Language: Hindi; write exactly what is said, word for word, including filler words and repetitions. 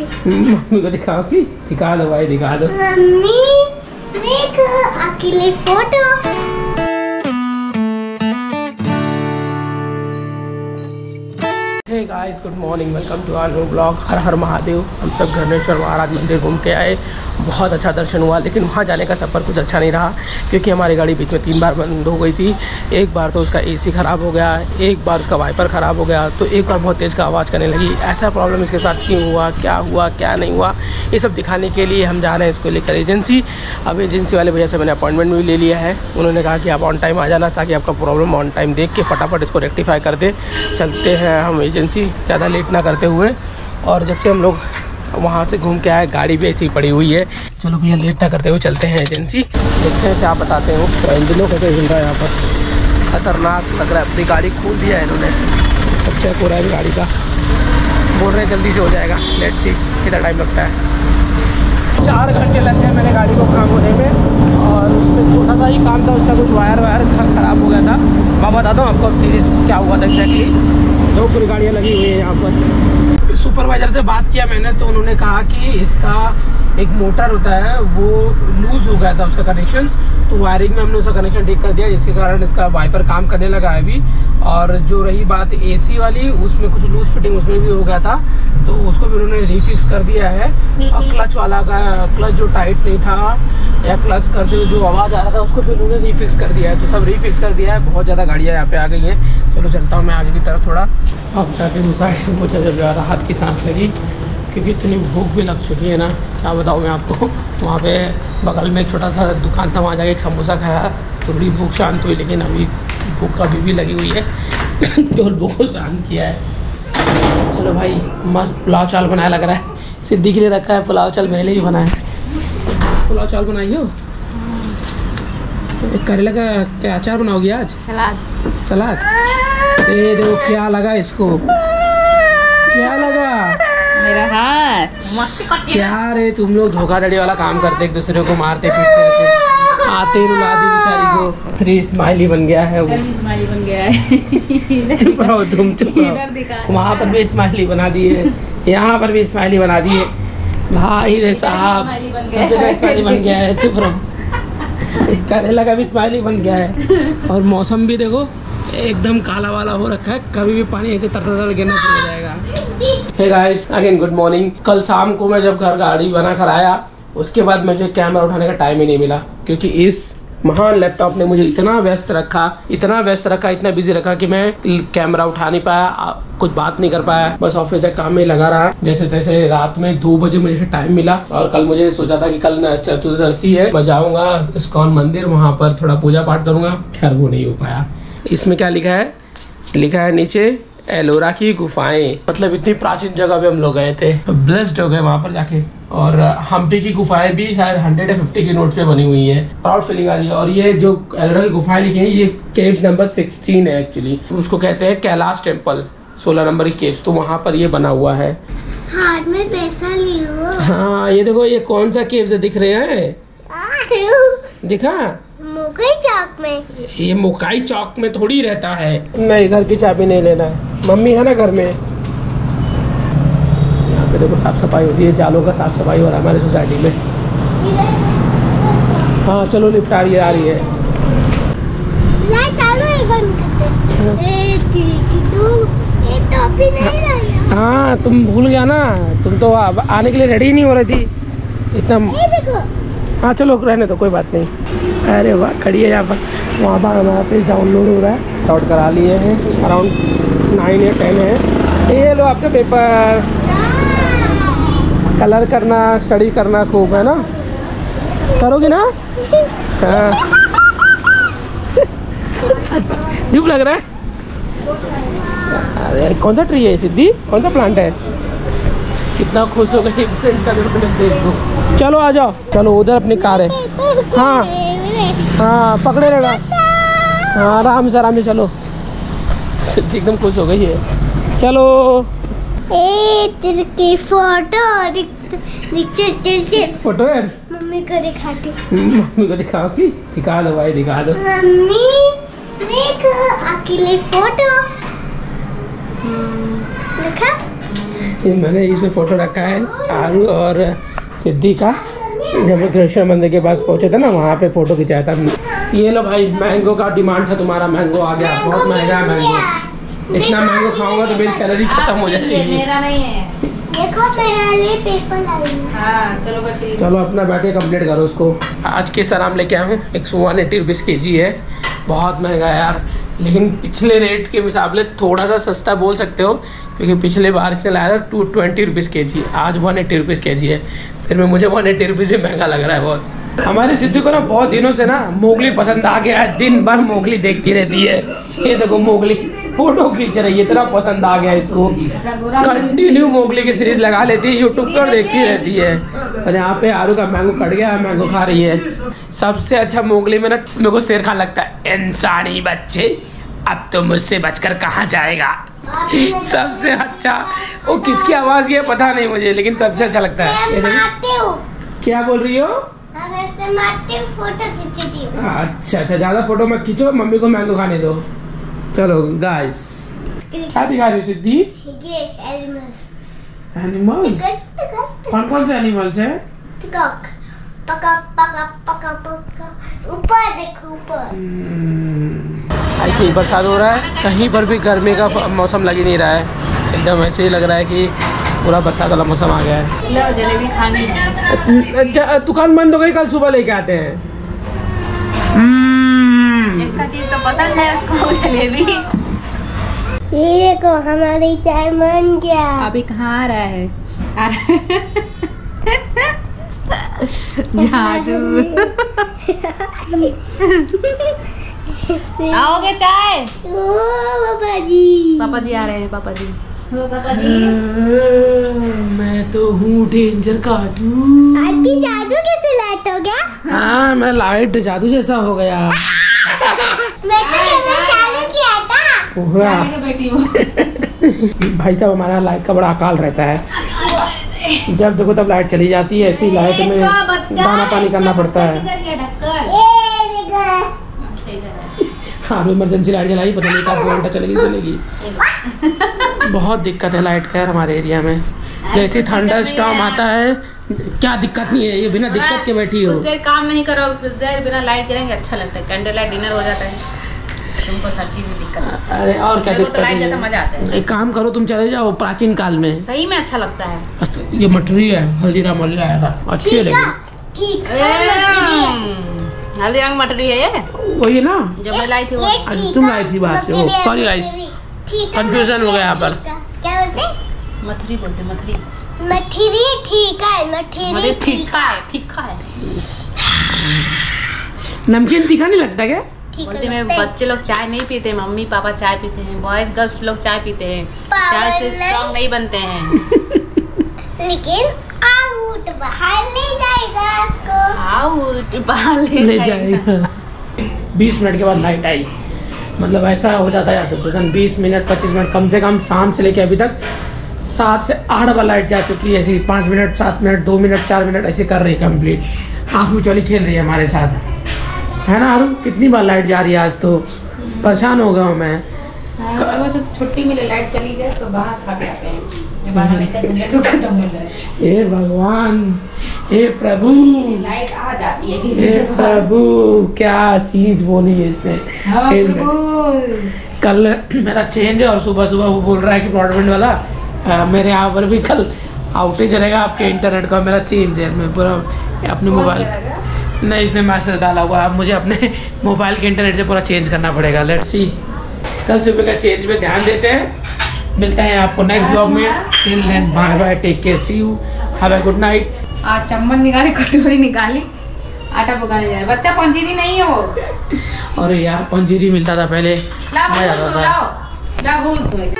मम्मी को दिखाओ कि दिखा दो भाई दिखा दो मम्मी देखो अकेले photo. Hey guys good morning, welcome to our new blog. हर हर महादेव। हम सब गणेश्वर महाराज मंदिर घूम के आए, बहुत अच्छा दर्शन हुआ, लेकिन वहाँ जाने का सफ़र कुछ अच्छा नहीं रहा क्योंकि हमारी गाड़ी बीच में तीन बार बंद हो गई थी। एक बार तो उसका एसी ख़राब हो गया, एक बार उसका वाइपर ख़राब हो गया, तो एक बार बहुत तेज़ का आवाज़ करने लगी। ऐसा प्रॉब्लम इसके साथ क्यों हुआ, क्या हुआ, क्या नहीं हुआ, ये सब दिखाने के लिए हम जा रहे हैं इसको लेकर एजेंसी। अब एजेंसी वाले भैया से मैंने अपॉइंटमेंट भी ले लिया है। उन्होंने कहा कि आप ऑन टाइम आ जाना ताकि आपका प्रॉब्लम ऑन टाइम देख के फटाफट इसको रेक्टिफाई कर दे। चलते हैं हम एजेंसी ज़्यादा लेट ना करते हुए। और जब से हम लोग वहाँ से घूम के आए गाड़ी भी ऐसी पड़ी हुई है। चलो भैया लेट ना करते हुए चलते हैं एजेंसी, देखते हैं क्या बताते हो। तो इंजनों कैसे हिल रहा है यहाँ पर, खतरनाक लग रहा है। अपनी गाड़ी खोल दिया है इन्होंने, सब चेक हो रहा है गाड़ी का, बोल रहे हैं जल्दी से हो जाएगा। लेट सी कितना टाइम लगता है। चार घंटे लग गए मैंने गाड़ी को काम होने में, और उसमें छोटा सा ही काम था, उसका कुछ वायर वायर ख़राब हो गया था। मैं बताता हूँ आपको सीरीज क्या हुआ था एग्जैक्टली। दो पूरी गाड़ियाँ लगी हुई है यहाँ पर। सुपरवाइज़र से बात किया मैंने तो उन्होंने कहा कि इसका एक मोटर होता है वो लूज़ हो गया था उसका कनेक्शन, तो वायरिंग में हमने उसका कनेक्शन ठीक कर दिया, जिसके कारण इसका वाइपर काम करने लगा है अभी। और जो रही बात एसी वाली, उसमें कुछ लूज़ फिटिंग उसमें भी हो गया था तो उसको भी उन्होंने रीफिक्स कर दिया है। और क्लच वाला का क्लच जो टाइट नहीं था या क्लच करते हुए जो आवाज़ आ रहा था उसको भी उन्होंने रीफिक्स कर दिया है। तो सब रीफिक्स कर दिया है। बहुत ज़्यादा गाड़ियाँ यहाँ पर आ गई हैं। चलो चलता हूँ मैं आगे की तरफ थोड़ा। अब जाके सोसाइटी में मुझे जब राहत की सांस लगी क्योंकि इतनी भूख भी लग चुकी है ना, क्या बताऊँ मैं आपको। वहाँ पे बगल में एक छोटा सा दुकान था, वहाँ जाके एक समोसा खाया, थोड़ी भूख शांत हुई, लेकिन अभी भूख अभी भी लगी हुई है। केवल भूख को शांत किया है। चलो भाई मस्त पुलाव चावल बनाया लग रहा है। सिद्दीक ने रखा है पुलाव चावल, मेरे लिए भी बनाया है। पुलाव चावल बनाई हो, करेला का क्या अचार बनाओगी आज? सलाद। सलाद ये देखो क्या लगा इसको, क्या लगा मेरा हाथ। क्या रे तुम लोग धोखाधड़ी वाला काम करते, एक दूसरे को मारते पीटते रहते, आते रुला दी बेचारी को। थ्री स्माइली बन गया है वो, स्माइली बन गया है। चुप रहो तुम, चुप रहो। वहाँ पर भी स्माइली बना दी है, यहाँ पर भी स्माइली बना दी है। भाई रे साहब स्माइली बन गया है, चुप रहो। करेला का भी स्माइली बन गया है। और मौसम भी देखो एकदम काला वाला हो रखा है, कभी भी पानी ऐसे तरतर गिरना शुरू हो जाएगा। Hey guys again good morning. कल शाम को मैं जब घर गाड़ी बना कर आया उसके बाद मुझे कैमरा उठाने का टाइम ही नहीं मिला क्योंकि इस महान लैपटॉप ने मुझे इतना व्यस्त रखा इतना व्यस्त रखा इतना बिजी रखा कि मैं कैमरा उठा नहीं पाया, कुछ बात नहीं कर पाया, बस ऑफिस के काम में लगा रहा। जैसे तैसे रात में दो बजे मुझे टाइम मिला। और कल मुझे सोचा था कि कल चतुर्दशी है, मैं जाऊँगा इस्कॉन मंदिर, वहाँ पर थोड़ा पूजा पाठ करूँगा। खैर वो नहीं हो पाया। इसमें क्या लिखा है, लिखा है नीचे एलोरा की गुफाएं, मतलब इतनी प्राचीन जगह पे हम लोग गए थे, ब्लेस्ड हो गए वहाँ पर जाके। और हम्पी की गुफाएं भी शायद हंड्रेड एंड फिफ्टी की नोट पे बनी हुई है, प्राउड फीलिंग आ रही है। और ये जो एलोरा की गुफाएं लिखी हैं ये केव्स नंबर सिक्सटीन है एक्चुअली, उसको कहते हैं कैलाश टेम्पल, सोलह नंबर की केव्स, तो वहाँ पर ये बना हुआ है। हाथ में पैसा लियो। हाँ ये देखो, ये कौन सा केव्स दिख रहे हैं, दिखा मोकाई चौक में। ये मोकाई चौक में थोड़ी रहता है। नहीं घर की चाबी नहीं लेना है, मम्मी है ना घर में। यहाँ पे देखो साफ सफाई होती है, जालों का साफ सफाई हो रहा है हमारे सोसाइटी में। हाँ चलो लिफ्ट आ रही है, आ रही है। हाँ तुम भूल गया ना, तुम तो आने के लिए रेडी नहीं हो रही थी इतना। हाँ चलो रहने तो कोई बात नहीं। अरे वाह खड़ी है यहाँ पर, वहाँ पर हमारा पेज डाउनलोड हो रहा है, डाउट करा लिए हैं। अराउंड नाइन या टेन है। ये लो आपके पेपर, कलर करना, स्टडी करना खूब, है ना, करोगे ना? हाँ धूप लग रहा है। अरे कौन सा ट्री है सिद्धि, कौन सा प्लांट है? कितना खुश हो गई फ्रेंड का देखो। चलो आ जाओ, चलो उधर अपनी कार है। हाँ हाँ पकड़े रहना, हाँ आराम से आराम से चलो। एकदम खुश हो गई है। चलो ए तेरे की फोटो फोटो है, मम्मी को दिखाती, मम्मी को दिखाओ कि दिखा दो भाई दिखा दो मम्मी देखो अकेले फोटो। देखा ये मैंने इसमें फ़ोटो रखा है आरू और सिद्धि का, जब वो कृष्ण मंदिर के पास पहुँचे थे ना, वहाँ पे फ़ोटो खिंचाया था। ये लो भाई, मैंगो का डिमांड था तुम्हारा, मैंगो आ गया। बहुत महंगा है मैंगो, इतना मैंगो खाऊंगा तो मेरी सैलरी खत्म हो जाएगी। चलो अपना बैठे कंप्लीट करो उसको। आज के सलाम लेके आया हूँ, एक सौ वन एट्टी रुपीज़ के जी है। बहुत महंगा यार, लेकिन पिछले रेट के मुकाबले थोड़ा सा सस्ता बोल सकते हो, क्योंकि पिछले बार इसने लाया था टू ट्वेंटी रुपीज़ के जी, आज वन एट्टी रुपीज़ के जी है। फिर मैं मुझे वन एट्टी रुपीज़ भी महंगा लग रहा है बहुत। हमारे सिद्धू को ना बहुत दिनों से ना मोगली पसंद आ गया है, दिन भर मोगली देखती रहती है। ये देखो मोगली फोटो खींच रही है, इतना पसंद आ गया इसको। कंटिन्यू मोगली की सीरीज लगा लेती है यूट्यूब पर, देखती रहती है। और यहाँ पे आरू का मैंगो कट गया है, मैंगो खा रही है। सबसे अच्छा मोगली में ना मेरे को शेर खान लगता है, इंसानी बच्चे अब तो मुझसे बचकर कहाँ जाएगा। सबसे अच्छा वो किसकी आवाज़ ये पता नहीं मुझे, लेकिन सबसे अच्छा लगता है। क्या बोल रही हो? अच्छा अच्छा, ज़्यादा फोटो मत खींचो, मम्मी को मैंगो खाने दो। चलो गाइस, क्या दिखा रही हो सिद्धि? एनिमल्स, कौन कौन से एनिमल्स है? पका पका पका पका, ऊपर देखो ऊपर। ऐसे ही बरसात हो रहा है, कहीं पर भी गर्मी का मौसम लग ही नहीं रहा है। एकदम ऐसे ही लग रहा है कि पूरा बरसात वाला मौसम आ गया है। लो जलेबी खानी है। दुकान बंद हो गई, कल सुबह लेके आते हैं। इसका चीज़ तो पसंद है उसको जलेबी। ये देखो हमारी चाय बन गया। अभी कहाँ आ रहा है? आ रहा है। आओगे चाय? ओ पापा जी, पापा जी आ रहे हैं। पापा जी, ओ पापा जी, मैं तो हूँ डेंजर काट। आपकी जादू कैसे लाइट हो गया? हाँ, मैं लाइट जादू जैसा हो गया। मैं तो कैमरा चालू किया था। चालू की बेटी हो। भाई साहब, हमारा लाइट का बड़ा अकाल रहता है, जब देखो तब लाइट चली जाती है। ऐसी लाइट में दाना पानी करना पड़ता है। हाँ, इमरजेंसी लाइट जलाई, पता नहीं कब घंटा चलेगी चलेगी। बहुत दिक्कत है लाइट का हमारे एरिया में। जैसे थंडर स्टॉर्म आता है, क्या दिक्कत नहीं है, ये बिना दिक्कत के बैठी हो। देर काम नहीं करो, कुछ देर बिना लाइट करेंगे, अच्छा लगता है। कैंडल लाइट डिनर हो जाता है। तुमको सच में दिक्कत? अरे और क्या दिक्कत है, मजा आता है। एक काम करो, तुम चले जाओ प्राचीन काल में, सही में अच्छा लगता है। अच्छा, ये मटरी है, हल्दीराम मटरी आया था, अच्छी लगी। हल्दीराम मटरी है ये, वही ना जो मैं लाई थी वो। अच्छा, तुम लाई थी बाहर से, वो सॉरी गाइस, कंफ्यूजन हो गया यहाँ पर। क्या बोलते हैं? मथरी बोलते हैं, मथरी। मथरी ठीक है, मथरी ठीक है, ठीक है। नमकीन तीखा नहीं लगता क्या? बोलते में बच्चे लोग चाय नहीं पीते, मम्मी पापा चाय पीते हैं, बॉयज गर्ल्स लोग चाय पीते हैं, चाय से स्ट्रॉन्ग नहीं बनते हैं। लेकिन आउट बाहर ले जाएगा इसको, आउट बाहर ले जाएगा। बीस मिनट के बाद लाइट आई, मतलब ऐसा हो जाता है यार सिचुएशन। बीस मिनट पच्चीस मिनट कम से कम, शाम से लेके अभी तक सात से आठ बार लाइट जा चुकी है। ऐसी पाँच मिनट, सात मिनट, दो मिनट, चार मिनट, ऐसे कर रही है कम्प्लीट। आँख में चोली खेल रही है हमारे साथ, है ना आरू? कितनी बार लाइट जा रही है आज, तो परेशान हो गया हूँ मैं। छुट्टी मिले, लाइट चली जाए तो बाहर खा के आते हैं। तो खत्म हो जाए। हे भगवान, हे प्रभु, लाइट आ जाती है। हे प्रभु, क्या चीज बोली है इसने। कल मेरा चेंज है और सुबह सुबह वो बोल रहा है कि ब्रॉडबैंड वाला आ, मेरे यहाँ पर भी कल आउटेज रहेगा आपके इंटरनेट का। मेरा चेंज है, मैं पूरा अपने मोबाइल नहीं, इसने मैसेज डाला हुआ है, मुझे अपने मोबाइल के इंटरनेट से पूरा चेंज करना पड़ेगा। लेट्स सी, कल सुबह का चेंज पे ध्यान देते हैं। मिलते हैं आपको नेक्स्ट ब्लॉग में। Till then bye bye, take care, see you, have a good night. आज चम्मच निकाली, कटोरी निकाली, आटा पकाने जा रहे बच्चा। पंजीरी नहीं हो? अरे यार पंजीरी मिलता था पहले, मजा आता था।